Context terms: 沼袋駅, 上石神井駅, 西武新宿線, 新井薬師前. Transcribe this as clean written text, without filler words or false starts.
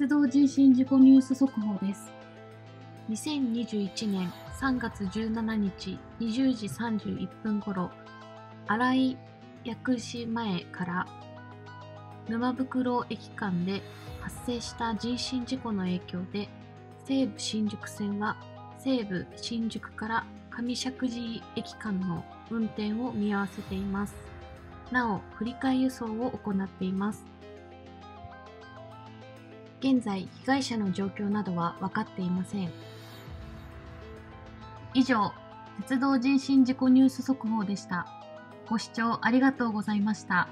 鉄道人身事故ニュース速報です。2021年3月17日20時31分ごろ、新井薬師前から沼袋駅間で発生した人身事故の影響で、西武新宿線は西武新宿から上石神井駅間の運転を見合わせています。なお、振り替え輸送を行っています。現在、被害者の状況などは分かっていません。以上、鉄道人身事故ニュース速報でした。ご視聴ありがとうございました。